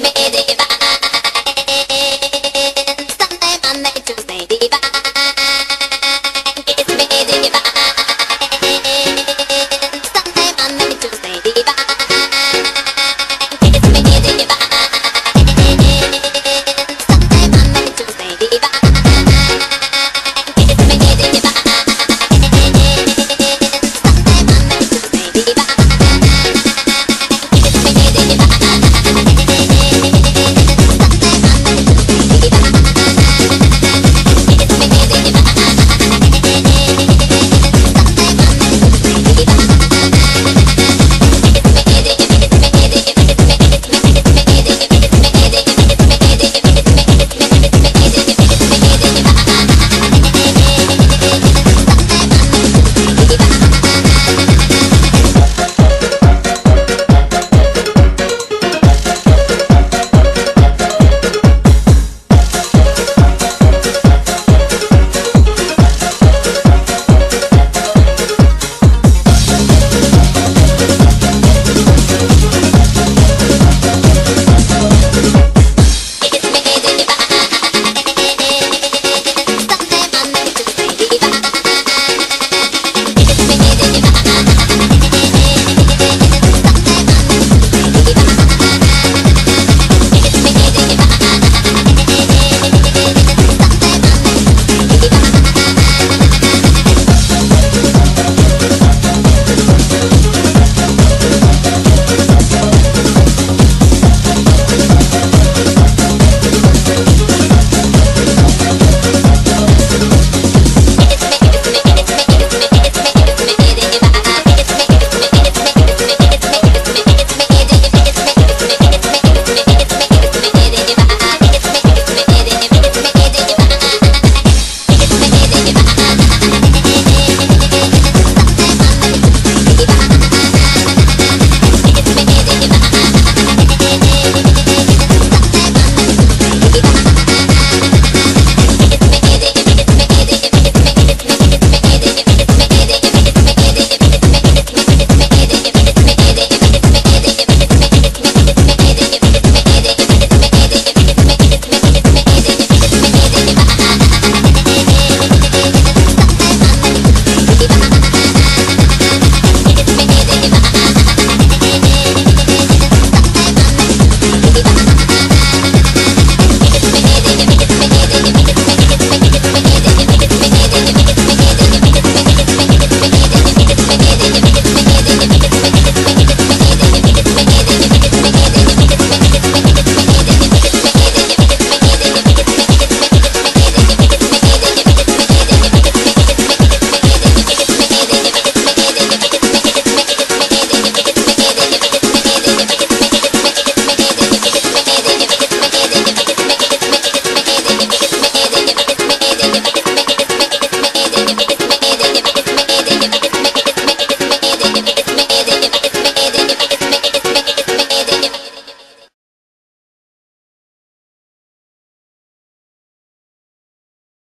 made it.